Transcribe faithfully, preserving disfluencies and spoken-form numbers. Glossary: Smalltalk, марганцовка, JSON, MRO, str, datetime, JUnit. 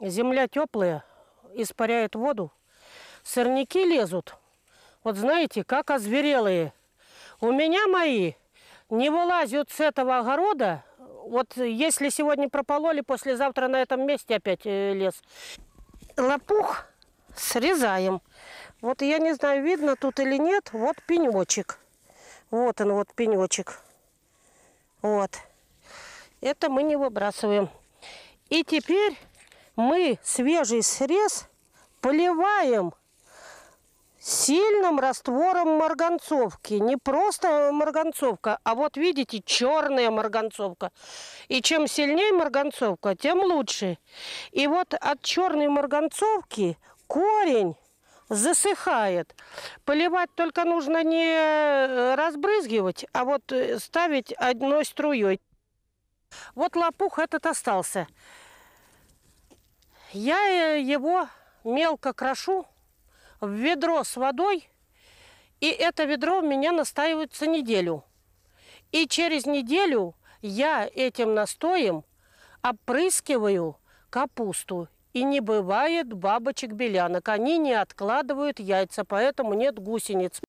Земля теплая, испаряет воду. Сорняки лезут. Вот знаете, как озверелые. У меня мои не вылазят с этого огорода. Вот если сегодня пропололи, послезавтра на этом месте опять лес. Лопух срезаем. Вот я не знаю, видно тут или нет. Вот пенечек. Вот он, вот пенечек. Вот. Это мы не выбрасываем. И теперь мы свежий срез поливаем сильным раствором марганцовки. Не просто марганцовка, а вот видите, черная марганцовка. И чем сильнее марганцовка, тем лучше. И вот от черной марганцовки корень засыхает. Поливать только нужно не разбрызгивать, а вот ставить одной струей. Вот лопух этот остался. Я его мелко крошу в ведро с водой, и это ведро у меня настаивается неделю. И через неделю я этим настоем опрыскиваю капусту. И не бывает бабочек-белянок, они не откладывают яйца, поэтому нет гусениц.